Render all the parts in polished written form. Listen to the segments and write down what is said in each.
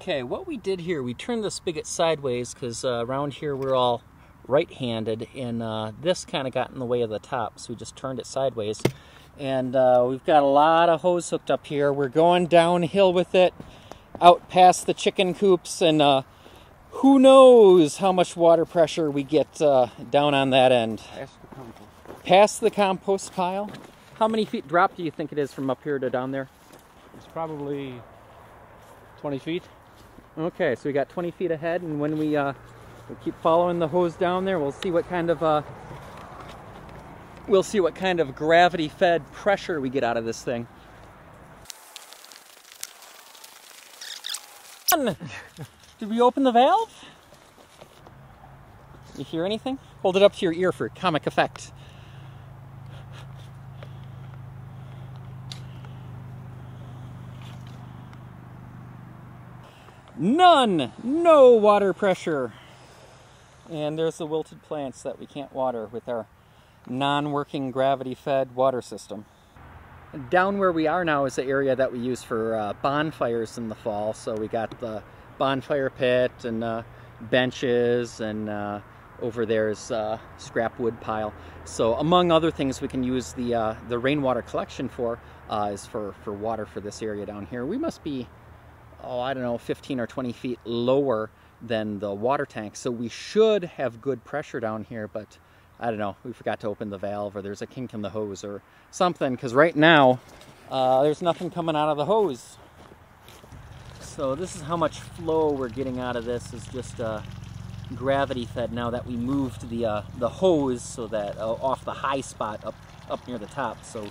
Okay, what we did here, we turned the spigot sideways because around here we're all right-handed, and this kind of got in the way of the top, so we just turned it sideways. And we've got a lot of hose hooked up here. We're going downhill with it, out past the chicken coops, and who knows how much water pressure we get down on that end. Past the compost. Past the compost pile. How many feet drop do you think it is from up here to down there? It's probably 20 feet. Okay, so we got 20 feet ahead, and when we keep following the hose down there, we'll see what kind of gravity-fed pressure we get out of this thing. Did we open the valve? You hear anything? Hold it up to your ear for comic effect. None! No water pressure! And there's the wilted plants that we can't water with our non-working gravity-fed water system. Down where we are now is the area that we use for bonfires in the fall. So we got the bonfire pit and benches, and over there's scrap wood pile. So among other things we can use the rainwater collection for is for water for this area down here. We must be, oh, I don't know, 15 or 20 feet lower than the water tank, so we should have good pressure down here, but I don't know, we forgot to open the valve, or there's a kink in the hose or something, because right now there's nothing coming out of the hose. So this is how much flow we're getting out of this, is just gravity fed now that we moved the hose so that off the high spot up near the top. So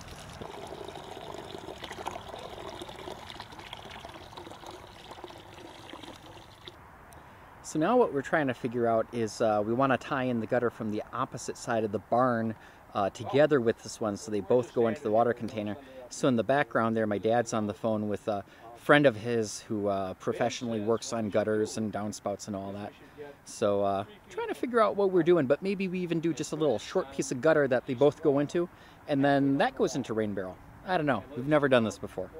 now what we're trying to figure out is we want to tie in the gutter from the opposite side of the barn together with this one, so they both go into the water container. So in the background there, my dad's on the phone with a friend of his who professionally works on gutters and downspouts and all that. So trying to figure out what we're doing, but maybe we even do just a little short piece of gutter that they both go into, and then that goes into rain barrel. I don't know, we've never done this before.